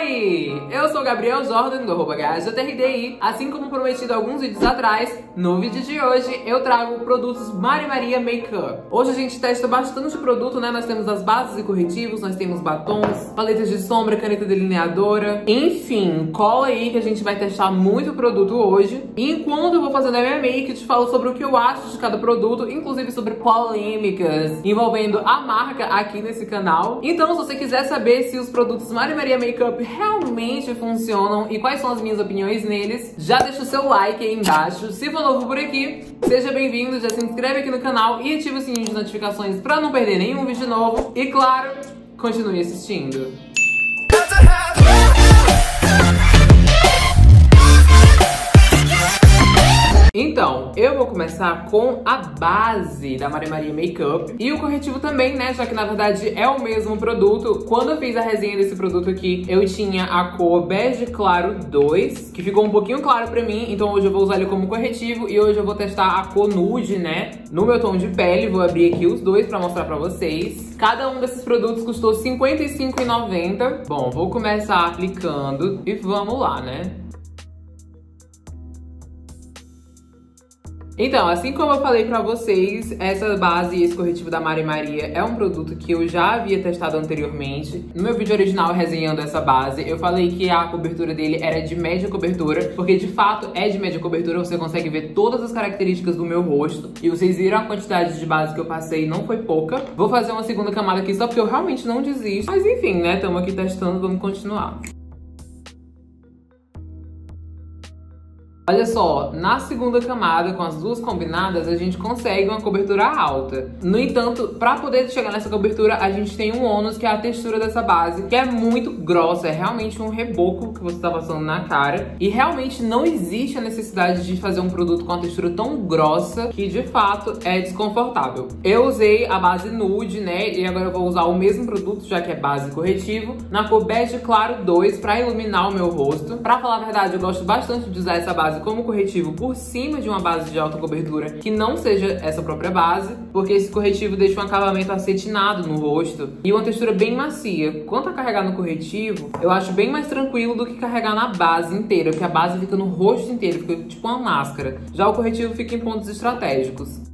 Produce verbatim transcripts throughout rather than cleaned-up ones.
Oi! Eu sou o Gabriel Jordan do Arroba Gaajrd, T R D I. Assim como prometido alguns vídeos atrás, no vídeo de hoje eu trago produtos Mari Maria Makeup. Hoje a gente testa bastante produto, né? Nós temos as bases e corretivos, nós temos batons, paletas de sombra, caneta delineadora. Enfim, cola aí que a gente vai testar muito produto hoje. E enquanto eu vou fazendo a minha make, eu te falo sobre o que eu acho de cada produto, inclusive sobre polêmicas envolvendo a marca aqui nesse canal. Então, se você quiser saber se os produtos Mari Maria Makeup realmente funcionam e quais são as minhas opiniões neles, já deixa o seu like aí embaixo. Se for novo por aqui, seja bem-vindo, já se inscreve aqui no canal e ativa o sininho de notificações pra não perder nenhum vídeo novo. E claro, continue assistindo. Então, eu vou começar com a base da Mari Maria Makeup e o corretivo também, né, já que na verdade é o mesmo produto. Quando eu fiz a resenha desse produto aqui, eu tinha a cor Bege Claro dois, que ficou um pouquinho claro pra mim, então hoje eu vou usar ele como corretivo e hoje eu vou testar a cor Nude, né, no meu tom de pele. Vou abrir aqui os dois pra mostrar pra vocês. Cada um desses produtos custou cinquenta e cinco reais e noventa centavos. Bom, vou começar aplicando e vamos lá, né. Então, assim como eu falei pra vocês, essa base e esse corretivo da Mari Maria é um produto que eu já havia testado anteriormente. No meu vídeo original resenhando essa base, eu falei que a cobertura dele era de média cobertura, porque de fato é de média cobertura, você consegue ver todas as características do meu rosto. E vocês viram a quantidade de base que eu passei, não foi pouca. Vou fazer uma segunda camada aqui só porque eu realmente não desisto. Mas enfim, né, tamo aqui testando, vamos continuar. Olha só, na segunda camada, com as duas combinadas, a gente consegue uma cobertura alta. No entanto, pra poder chegar nessa cobertura, a gente tem um ônus, que é a textura dessa base, que é muito grossa, é realmente um reboco que você tá passando na cara. E realmente não existe a necessidade de fazer um produto com uma textura tão grossa, que de fato é desconfortável. Eu usei a base Nude, né, e agora eu vou usar o mesmo produto, já que é base corretivo, na cor Bege Claro dois, pra iluminar o meu rosto. Pra falar a verdade, eu gosto bastante de usar essa base como corretivo por cima de uma base de alta cobertura que não seja essa própria base, porque esse corretivo deixa um acabamento acetinado no rosto e uma textura bem macia. Quanto a carregar no corretivo, eu acho bem mais tranquilo do que carregar na base inteira, porque a base fica no rosto inteiro, fica tipo uma máscara. Já o corretivo fica em pontos estratégicos.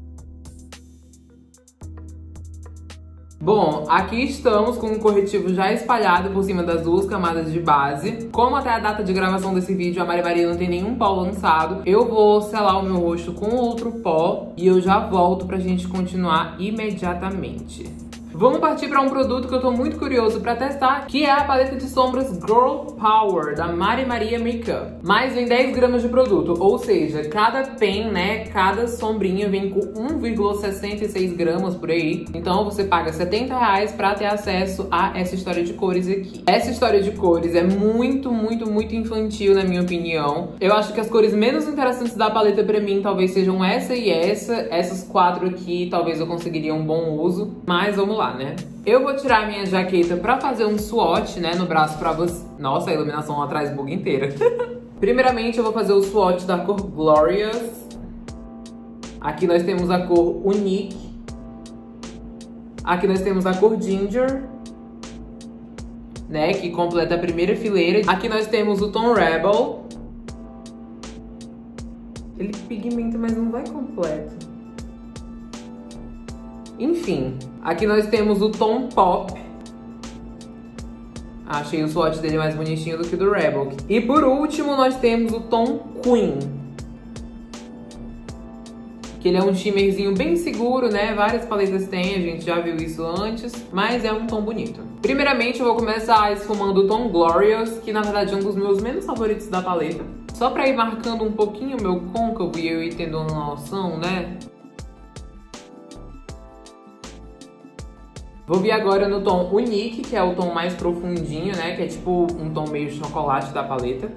Bom, aqui estamos com o corretivo já espalhado por cima das duas camadas de base. Como até a data de gravação desse vídeo a Mari Maria não tem nenhum pó lançado, eu vou selar o meu rosto com outro pó e eu já volto pra gente continuar imediatamente. Vamos partir para um produto que eu tô muito curioso para testar, que é a paleta de sombras Girl Power da Mari Maria Makeup. Mas vem dez gramas de produto, ou seja, cada pen, né, cada sombrinha vem com um vírgula sessenta e seis gramas por aí. Então você paga setenta reais para ter acesso a essa história de cores aqui. Essa história de cores é muito, muito, muito infantil, na minha opinião. Eu acho que as cores menos interessantes da paleta para mim talvez sejam essa e essa. Essas quatro aqui talvez eu conseguiria um bom uso, mas vamos lá. Né? Eu vou tirar minha jaqueta pra fazer um swatch, né, no braço pra você... Nossa, a iluminação lá atrás buga inteira. Primeiramente, eu vou fazer o swatch da cor Glorious. Aqui nós temos a cor Unique. Aqui nós temos a cor Ginger, né, que completa a primeira fileira. Aqui nós temos o tom Rebel. Ele pigmenta, mas não vai completo. Enfim, aqui nós temos o tom Pop. Achei o swatch dele mais bonitinho do que o do Rebel. E por último, nós temos o tom Queen, que ele é um shimmerzinho bem seguro, né? Várias paletas têm, a gente já viu isso antes, mas é um tom bonito. Primeiramente, eu vou começar esfumando o tom Glorious, que na verdade é um dos meus menos favoritos da paleta. Só pra ir marcando um pouquinho o meu côncavo e eu ir tendo uma noção, né? Vou vir agora no tom Unique, que é o tom mais profundinho, né? Que é tipo um tom meio chocolate da paleta.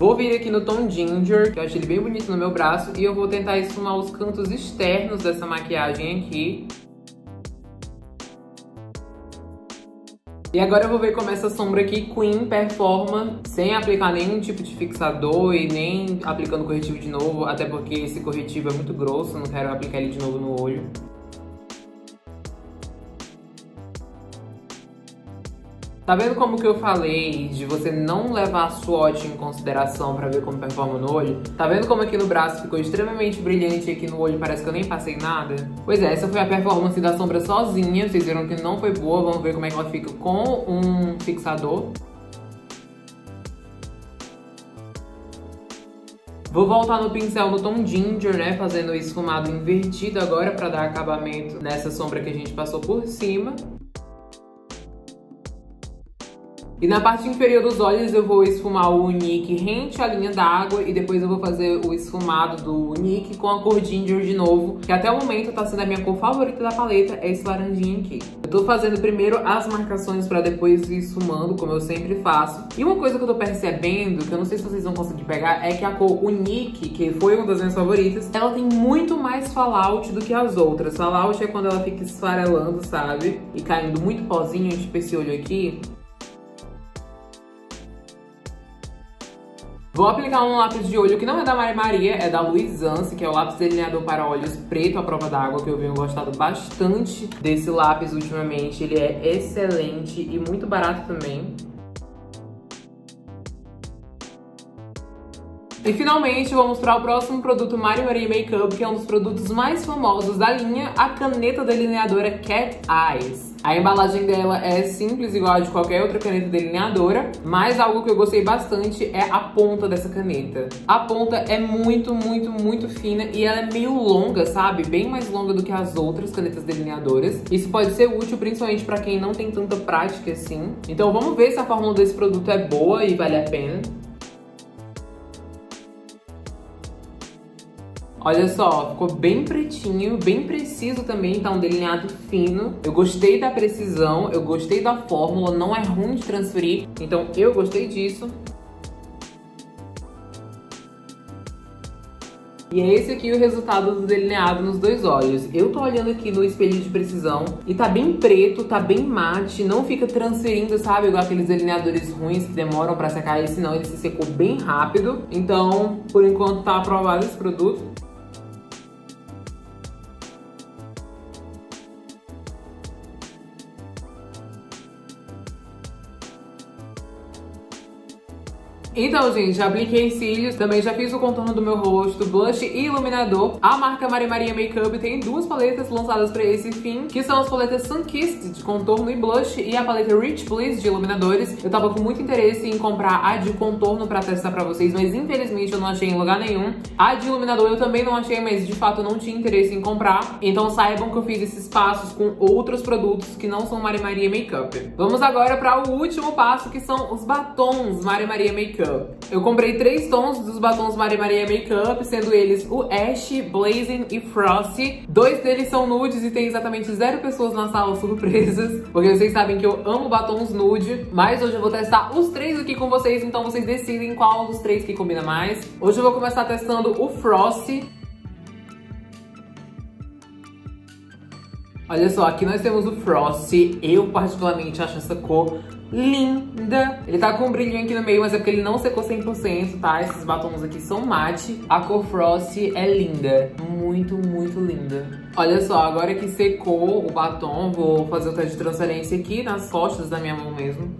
Vou vir aqui no tom Ginger, que eu achei ele bem bonito no meu braço. E eu vou tentar esfumar os cantos externos dessa maquiagem aqui. E agora eu vou ver como essa sombra aqui, Queen, performa sem aplicar nenhum tipo de fixador e nem aplicando corretivo de novo, até porque esse corretivo é muito grosso, não quero aplicar ele de novo no olho. Tá vendo como que eu falei de você não levar a swatch em consideração pra ver como performa no olho? Tá vendo como aqui no braço ficou extremamente brilhante e aqui no olho parece que eu nem passei nada? Pois é, essa foi a performance da sombra sozinha. Vocês viram que não foi boa, vamos ver como é que ela fica com um fixador. Vou voltar no pincel no tom Ginger, né, fazendo o esfumado invertido agora pra dar acabamento nessa sombra que a gente passou por cima. E na parte inferior dos olhos eu vou esfumar o Unique rente à linha d'água e depois eu vou fazer o esfumado do Unique com a cor Ginger de novo, que até o momento tá sendo a minha cor favorita da paleta, é esse laranjinha aqui. Eu tô fazendo primeiro as marcações pra depois ir esfumando, como eu sempre faço. E uma coisa que eu tô percebendo, que eu não sei se vocês vão conseguir pegar, é que a cor Unique, que foi uma das minhas favoritas, ela tem muito mais fallout do que as outras. Fallout é quando ela fica esfarelando, sabe? E caindo muito pozinho, tipo esse olho aqui. Vou aplicar um lápis de olho que não é da Mari Maria, é da Luisance, que é o lápis delineador para olhos preto à prova d'água, que eu venho gostado bastante desse lápis ultimamente. Ele é excelente e muito barato também. E finalmente eu vou mostrar o próximo produto Mari Maria Makeup, que é um dos produtos mais famosos da linha, a caneta delineadora Cat Eyes. A embalagem dela é simples, igual a de qualquer outra caneta delineadora, mas algo que eu gostei bastante é a ponta dessa caneta. A ponta é muito, muito, muito fina e ela é meio longa, sabe? Bem mais longa do que as outras canetas delineadoras. Isso pode ser útil, principalmente pra quem não tem tanta prática assim. Então vamos ver se a fórmula desse produto é boa e vale a pena. Olha só, ficou bem pretinho, bem preciso também, tá um delineado fino. Eu gostei da precisão, eu gostei da fórmula, não é ruim de transferir, então eu gostei disso. E é esse aqui o resultado do delineado nos dois olhos. Eu tô olhando aqui no espelho de precisão e tá bem preto, tá bem mate, não fica transferindo, sabe? Igual aqueles delineadores ruins que demoram pra secar, esse não, ele se secou bem rápido. Então, por enquanto tá aprovado esse produto. Então, gente, já apliquei cílios, também já fiz o contorno do meu rosto, blush e iluminador. A marca Mari Maria Makeup tem duas paletas lançadas pra esse fim, que são as paletas Sun Kissed de contorno e blush e a paleta Rich Please de iluminadores. Eu tava com muito interesse em comprar a de contorno pra testar pra vocês, mas infelizmente eu não achei em lugar nenhum. A de iluminador eu também não achei, mas de fato eu não tinha interesse em comprar. Então saibam que eu fiz esses passos com outros produtos que não são Mari Maria Makeup. Vamos agora pra o último passo, que são os batons Mari Maria Makeup. Eu comprei três tons dos batons Mari Maria Makeup, sendo eles o Ash, Blazing e Frosty. Dois deles são nudes e tem exatamente zero pessoas na sala surpresas, porque vocês sabem que eu amo batons nude. Mas hoje eu vou testar os três aqui com vocês, então vocês decidem qual dos três que combina mais. Hoje eu vou começar testando o Frosty. Olha só, aqui nós temos o Frosty. Eu particularmente acho essa cor linda! Ele tá com um brilhinho aqui no meio, mas é porque ele não secou cem por cento, tá? Esses batons aqui são mate. A cor Frosty é linda. Muito, muito linda. Olha só, agora que secou o batom, vou fazer o teste de transferência aqui nas costas da minha mão mesmo.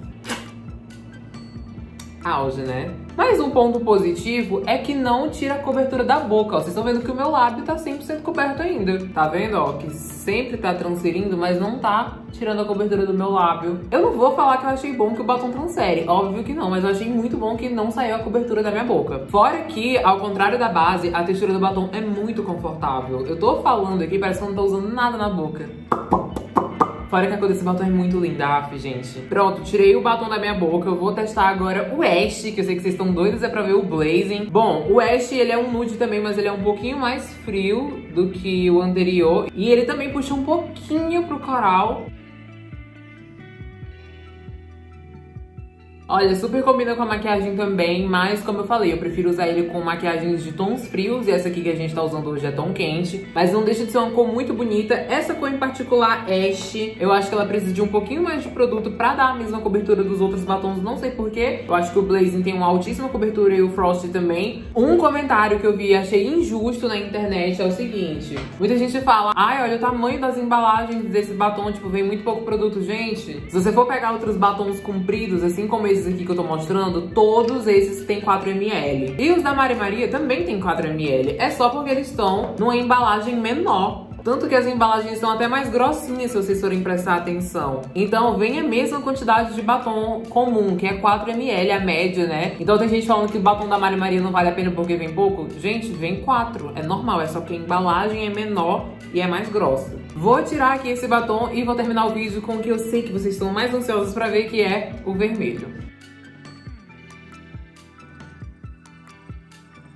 Auge, né? Mas um ponto positivo é que não tira a cobertura da boca, ó. Vocês estão vendo que o meu lábio tá cem por cento coberto ainda. Tá vendo, ó? Que sempre tá transferindo, mas não tá tirando a cobertura do meu lábio. Eu não vou falar que eu achei bom que o batom transfere. Óbvio que não, mas eu achei muito bom que não saiu a cobertura da minha boca. Fora que, ao contrário da base, a textura do batom é muito confortável. Eu tô falando aqui, parece que eu não tô usando nada na boca. Fora que a cor desse batom é muito linda, af, gente. Pronto, tirei o batom da minha boca. Eu vou testar agora o Ash, que eu sei que vocês estão doidos é pra ver o Blazing. Bom, o Ash, ele é um nude também, mas ele é um pouquinho mais frio do que o anterior. E ele também puxa um pouquinho pro coral. Olha, super combina com a maquiagem também, mas como eu falei, eu prefiro usar ele com maquiagens de tons frios, e essa aqui que a gente tá usando hoje é tom quente, mas não deixa de ser uma cor muito bonita. Essa cor em particular, Ash, eu acho que ela precisa de um pouquinho mais de produto pra dar a mesma cobertura dos outros batons, não sei porquê. Eu acho que o Blazing tem uma altíssima cobertura e o Frost também. Um comentário que eu vi e achei injusto na internet é o seguinte: muita gente fala, ai, olha o tamanho das embalagens desse batom, tipo, vem muito pouco produto. Gente, se você for pegar outros batons compridos, assim como esse aqui que eu tô mostrando, todos esses tem quatro mililitros. E os da Mari Maria também tem quatro mililitros. É só porque eles estão numa embalagem menor. Tanto que as embalagens são até mais grossinhas, se vocês forem prestar atenção. Então vem a mesma quantidade de batom comum, que é quatro mililitros, a média, né? Então tem gente falando que o batom da Mari Maria não vale a pena porque vem pouco. Gente, vem quatro. É normal, é só que a embalagem é menor e é mais grossa. Vou tirar aqui esse batom e vou terminar o vídeo com o que eu sei que vocês estão mais ansiosos pra ver, que é o vermelho.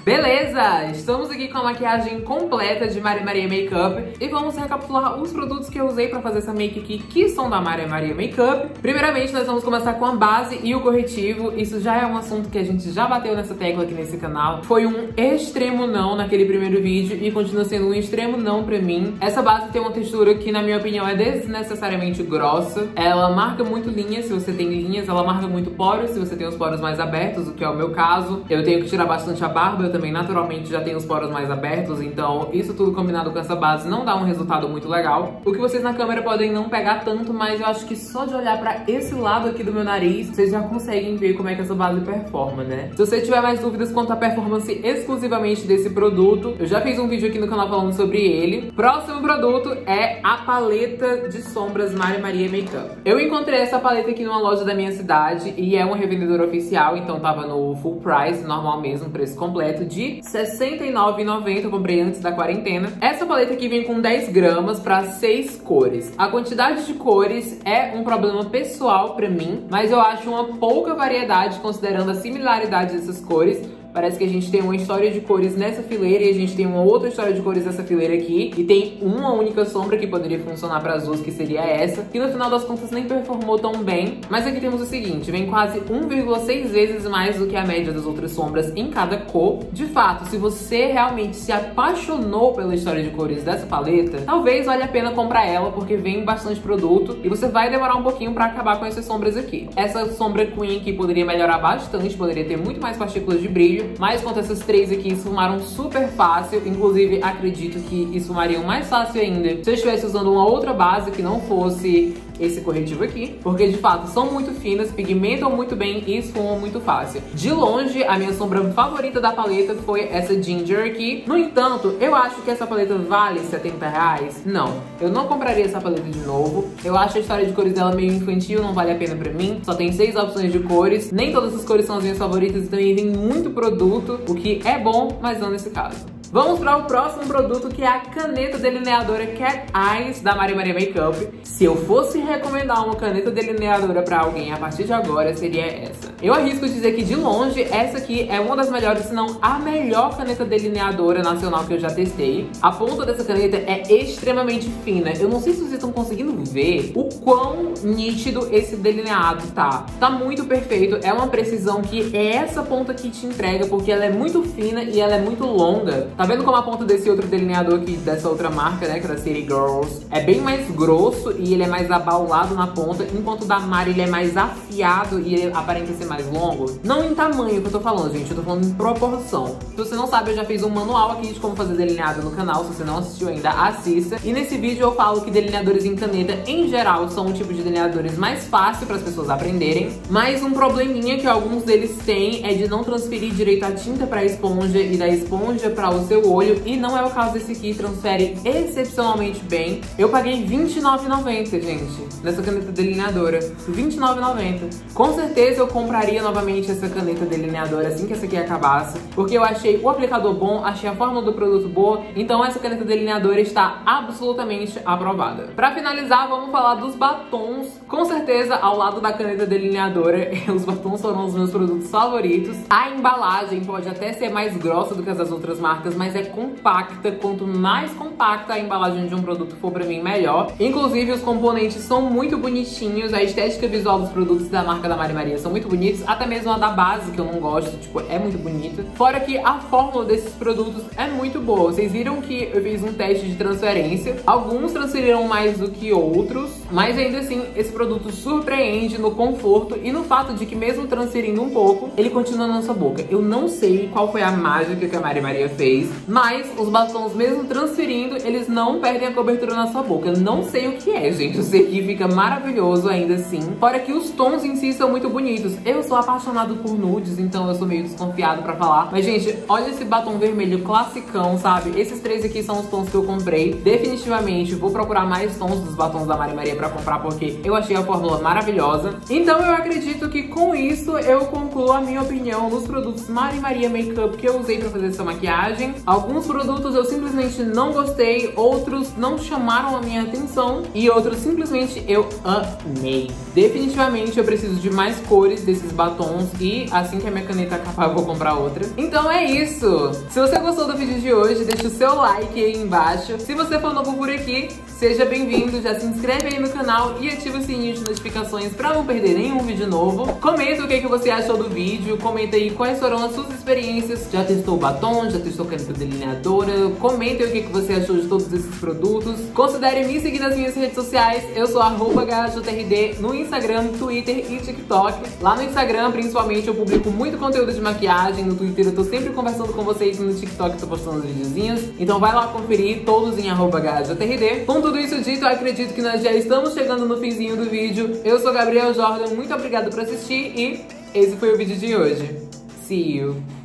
Beleza! Estamos aqui com a maquiagem completa de Mari Maria Makeup e vamos recapitular os produtos que eu usei pra fazer essa make aqui, que são da Mari Maria Makeup. Primeiramente, nós vamos começar com a base e o corretivo. Isso já é um assunto que a gente já bateu nessa tecla aqui nesse canal. Foi um extremo não naquele primeiro vídeo e continua sendo um extremo não pra mim. Essa base tem uma textura que, na minha opinião, é desnecessariamente grossa. Ela marca muito linhas, se você tem linhas. Ela marca muito poros, se você tem os poros mais abertos, o que é o meu caso. Eu tenho que tirar bastante a barba. Também naturalmente já tem os poros mais abertos, então isso tudo combinado com essa base não dá um resultado muito legal. O que vocês na câmera podem não pegar tanto, mas eu acho que só de olhar pra esse lado aqui do meu nariz, vocês já conseguem ver como é que essa base performa, né? Se você tiver mais dúvidas quanto à performance exclusivamente desse produto, eu já fiz um vídeo aqui no canal falando sobre ele. Próximo produto é a paleta de sombras Mari Maria Makeup. Eu encontrei essa paleta aqui numa loja da minha cidade e é uma revendedora oficial, então tava no full price, normal mesmo, preço completo, de sessenta e nove reais e noventa centavos, eu comprei antes da quarentena. Essa paleta aqui vem com dez gramas para seis cores. A quantidade de cores é um problema pessoal para mim, mas eu acho uma pouca variedade considerando a similaridade dessas cores. Parece que a gente tem uma história de cores nessa fileira e a gente tem uma outra história de cores nessa fileira aqui. E tem uma única sombra que poderia funcionar para as duas, que seria essa, que no final das contas nem performou tão bem. Mas aqui temos o seguinte, vem quase um vírgula seis vezes mais do que a média das outras sombras em cada cor. De fato, se você realmente se apaixonou pela história de cores dessa paleta, talvez valha a pena comprar ela, porque vem bastante produto e você vai demorar um pouquinho para acabar com essas sombras aqui. Essa sombra Queen aqui poderia melhorar bastante, poderia ter muito mais partículas de brilho. Mas quanto essas três aqui esfumaram super fácil, inclusive acredito que esfumariam mais fácil ainda se eu estivesse usando uma outra base que não fosse esse corretivo aqui, porque de fato são muito finas, pigmentam muito bem e esfumam muito fácil. De longe, a minha sombra favorita da paleta foi essa Ginger aqui. No entanto, eu acho que essa paleta vale setenta reais? Não, eu não compraria essa paleta de novo. Eu acho a história de cores dela meio infantil, não vale a pena pra mim. Só tem seis opções de cores, nem todas as cores são as minhas favoritas, então ainda tem muito produto, o que é bom, mas não nesse caso. Vamos para o próximo produto, que é a caneta delineadora Cat Eyes da Mari Maria Makeup. Se eu fosse recomendar uma caneta delineadora para alguém a partir de agora, seria essa. Eu arrisco dizer que de longe essa aqui é uma das melhores, se não a melhor caneta delineadora nacional que eu já testei. A ponta dessa caneta é extremamente fina. Eu não sei se vocês estão conseguindo ver o quão nítido esse delineado tá. Tá muito perfeito, é uma precisão que é essa ponta que te entrega, porque ela é muito fina e ela é muito longa. Tá vendo como a ponta desse outro delineador aqui, dessa outra marca, né, que é da City Girls, é bem mais grosso e ele é mais abaulado na ponta, enquanto o da Mari ele é mais afiado e ele aparenta ser mais longo? Não em tamanho que eu tô falando, gente, eu tô falando em proporção. Se você não sabe, eu já fiz um manual aqui de como fazer delineado no canal, se você não assistiu ainda, assista. E nesse vídeo eu falo que delineadores em caneta, em geral, são um tipo de delineadores mais fácil para as pessoas aprenderem, mas um probleminha que alguns deles têm é de não transferir direito a tinta pra esponja e da esponja para o seu olho, e não é o caso desse aqui, transfere excepcionalmente bem. Eu paguei vinte e nove reais e noventa centavos, gente, nessa caneta delineadora, vinte e nove reais e noventa centavos. Com certeza eu compraria novamente essa caneta delineadora assim que essa aqui acabasse, porque eu achei o aplicador bom, achei a fórmula do produto boa, então essa caneta delineadora está absolutamente aprovada. Pra finalizar, vamos falar dos batons. Com certeza, ao lado da caneta delineadora, os batons foram os meus produtos favoritos. A embalagem pode até ser mais grossa do que as das outras marcas, máscaras, mas é compacta. Quanto mais compacta a embalagem de um produto for, pra mim, melhor. Inclusive, os componentes são muito bonitinhos. A estética visual dos produtos da marca da Mari Maria são muito bonitos. Até mesmo a da base, que eu não gosto, tipo, é muito bonita. Fora que a fórmula desses produtos é muito boa. Vocês viram que eu fiz um teste de transferência. Alguns transferiram mais do que outros, mas ainda assim, esse produto surpreende no conforto e no fato de que mesmo transferindo um pouco, ele continua na sua boca. Eu não sei qual foi a mágica que a Mari Maria fez, mas os batons, mesmo transferindo, eles não perdem a cobertura na sua boca. Eu não sei o que é, gente. Isso aqui fica maravilhoso ainda assim. Fora que os tons em si são muito bonitos. Eu sou apaixonado por nudes, então eu sou meio desconfiado pra falar. Mas, gente, olha esse batom vermelho classicão, sabe? Esses três aqui são os tons que eu comprei. Definitivamente vou procurar mais tons dos batons da Mari Maria pra comprar, porque eu achei a fórmula maravilhosa. Então eu acredito que com isso eu concluo a minha opinião dos produtos Mari Maria Makeup que eu usei pra fazer essa maquiagem. Alguns produtos eu simplesmente não gostei, outros não chamaram a minha atenção e outros simplesmente eu amei. Definitivamente eu preciso de mais cores desses batons e assim que a minha caneta acabar eu vou comprar outra. Então é isso! Se você gostou do vídeo de hoje, deixa o seu like aí embaixo. Se você for novo por aqui, seja bem-vindo, já se inscreve aí no canal e ativa o sininho de notificações pra não perder nenhum vídeo novo. Comenta o que, é que você achou do vídeo, comenta aí quais foram as suas experiências. Já testou batom, já testou caneta delineadora? Comenta aí o que, é que você achou de todos esses produtos. Considere me seguir nas minhas redes sociais. Eu sou arroba Gaajrd no Instagram, Twitter e TikTok. Lá no Instagram, principalmente, eu publico muito conteúdo de maquiagem. No Twitter eu tô sempre conversando com vocês e no TikTok eu tô postando os videozinhos. Então vai lá conferir, todos em arroba Gaajrd. Com tudo isso dito, eu acredito que nós já estamos chegando no finzinho do vídeo. Eu sou Gabriel Jordan, muito obrigada por assistir e esse foi o vídeo de hoje. See you!